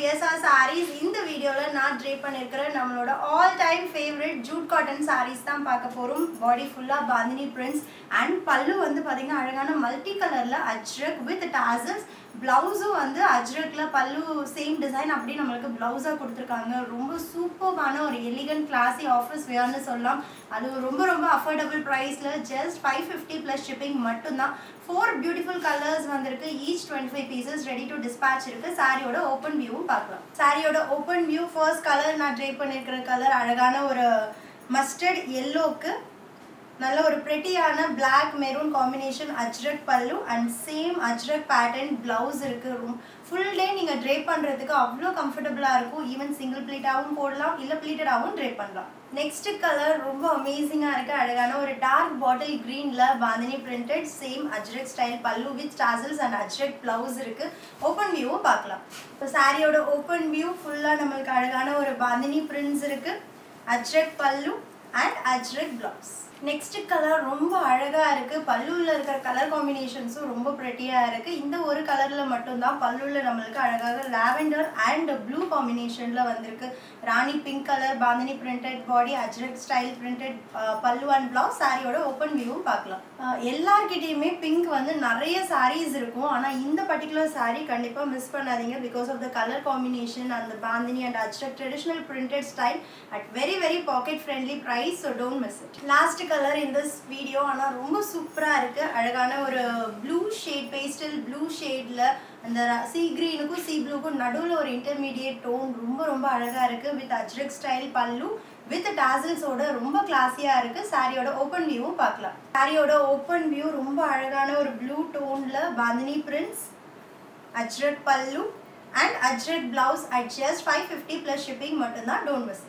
DSR sarees. In the video, I drape all-time favorite jute cotton sarees. Body full of bandhani prints and pallu vandu padanga multicolor la ajrak with tassels. Blouse vandu ajrak la pallu same design appadi namakku blouse ah kuduthirukanga. Romba superb ana elegant classy office wear nu sollalam. Adu romba affordable price la just 550 plus shipping mattum da. 4 beautiful colors vandirukku, each 25 pieces ready to dispatch irukku. Saree oda open view paakalam. Saree oda open view first color na drape pannirukra color alagana or mustard yellow ku nalla or pretty ana black maroon combination ajrak pallu and same ajrak pattern blouse irukku. Full day neenga drape pandradhukku avlo comfortable ah irukum. Even single pleat avum podalam illa pleated avum drape pannalam. Next color romba amazing ah irukku alagana or dark bottle green la bandhani printed same ajrak style pallu with tassels and ajrak blouse irukku. Open view paakalam. So saree oda open view full ah namakku alagana or bandhani prints irukku, ajrak pallu and ajrak blouse. Next color romba alaga irukku. Pallu la irukra color combinations romba pretty ah irukku. Indha oru color la mattum da pallu la namalku alaga lavender and blue combination la vandirukku. Rani pink color bandhani printed body ajrak style printed pallu and blouse. Saree oda open view paakalam. Ellar kittiyume pink vandu nariya sarees irukum, ana indha particular saree kandipa miss pannadinga because of the color combination and the bandhani and ajrak traditional printed style at very very pocket friendly price, so don't miss it. Last color in this video ana romba super ah irukku alagana or blue shade pastel blue shade la andha sea green ku sea blue ku nadula or intermediate tone romba alaga irukku with ajrak style pallu with tassels oda romba classy ah irukku. Saree oda open view paakalam. Saree oda open view romba alagana or blue tone la bandhani prints ajrak pallu and ajrak blouse at just 550 plus shipping mattum da. Don't miss it.